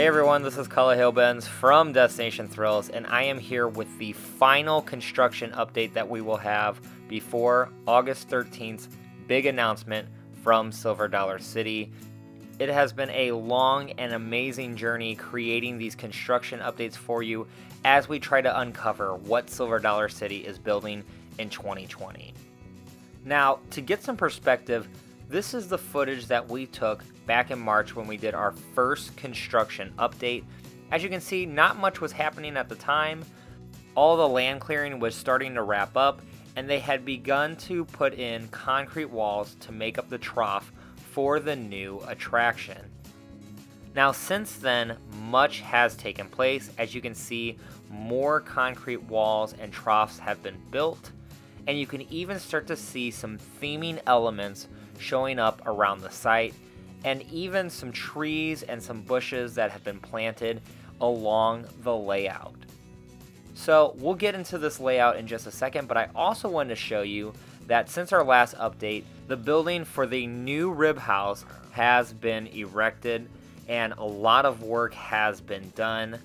Hey everyone, this is Calla Hillbenz from Destination Thrills, and I am here with the final construction update that we will have before August 13th's big announcement from Silver Dollar City. It has been a long and amazing journey creating these construction updates for you as we try to uncover what Silver Dollar City is building in 2020. Now, to get some perspective, this is the footage that we took back in March when we did our first construction update. As you can see, not much was happening at the time. All the land clearing was starting to wrap up, and they had begun to put in concrete walls to make up the trough for the new attraction. Now, since then, much has taken place. As you can see, more concrete walls and troughs have been built, and you can even start to see some theming elements showing up around the site, and even some trees and some bushes that have been planted along the layout. So we'll get into this layout in just a second, but I also wanted to show you that since our last update, the building for the new rib house has been erected and a lot of work has been done.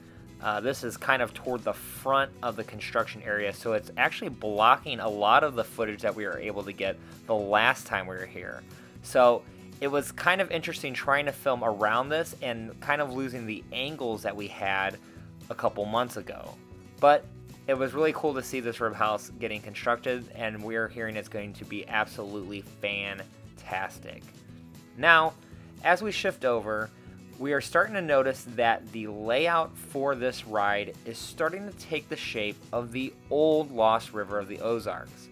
This is kind of toward the front of the construction area, so it's actually blocking a lot of the footage that we were able to get the last time we were here. So it was kind of interesting trying to film around this and kind of losing the angles that we had a couple months ago. But it was really cool to see this rib house getting constructed, and we're hearing it's going to be absolutely fantastic. Now, as we shift over, we are starting to notice that the layout for this ride is starting to take the shape of the old Lost River of the Ozarks.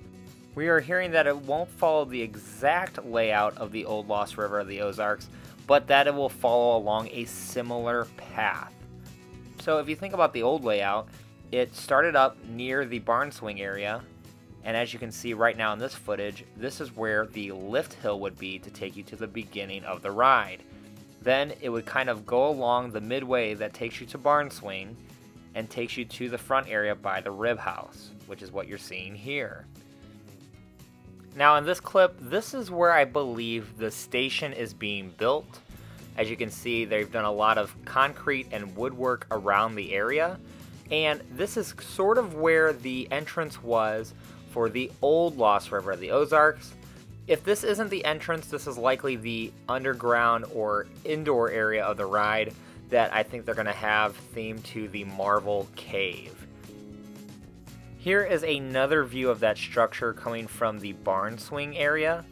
We are hearing that it won't follow the exact layout of the old Lost River of the Ozarks, but that it will follow along a similar path. So if you think about the old layout, it started up near the barn swing area, and as you can see right now in this footage, this is where the lift hill would be to take you to the beginning of the ride. Then it would kind of go along the midway that takes you to Barn Swing and takes you to the front area by the Rib House, which is what you're seeing here. Now in this clip, this is where I believe the station is being built. As you can see, they've done a lot of concrete and woodwork around the area. And this is sort of where the entrance was for the old Lost River of the Ozarks. If this isn't the entrance, this is likely the underground or indoor area of the ride that I think they're going to have themed to the Marvel Cave. Here is another view of that structure coming from the barn swing area.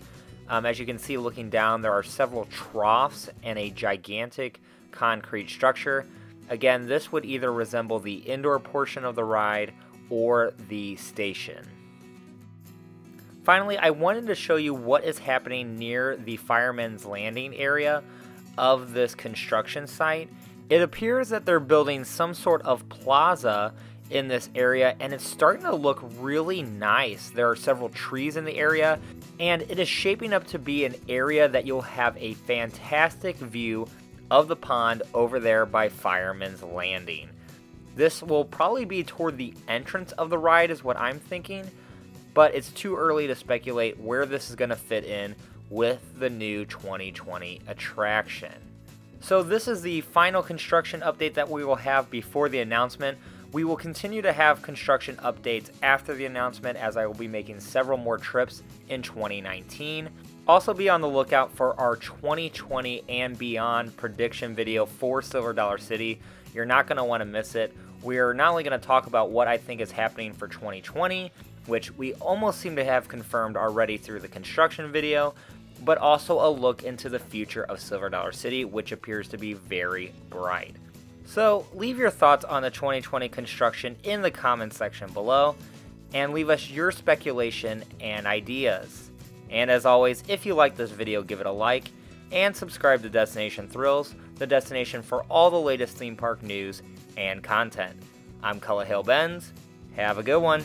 As you can see, looking down, there are several troughs and a gigantic concrete structure. Again, this would either resemble the indoor portion of the ride or the station. Finally, I wanted to show you what is happening near the Fireman's Landing area of this construction site. It appears that they're building some sort of plaza in this area, and it's starting to look really nice. There are several trees in the area, and it is shaping up to be an area that you'll have a fantastic view of the pond over there by Fireman's Landing. This will probably be toward the entrance of the ride is what I'm thinking, but it's too early to speculate where this is going to fit in with the new 2020 attraction. So this is the final construction update that we will have before the announcement. We will continue to have construction updates after the announcement, as I will be making several more trips in 2019. Also be on the lookout for our 2020 and beyond prediction video for Silver Dollar City. You're not going to want to miss it. We are not only going to talk about what I think is happening for 2020, which we almost seem to have confirmed already through the construction video, but also a look into the future of Silver Dollar City, which appears to be very bright. So leave your thoughts on the 2020 construction in the comments section below, and leave us your speculation and ideas. And as always, if you like this video, give it a like, and subscribe to Destination Thrills, the destination for all the latest theme park news and content. I'm Calla Hillbenz. Have a good one.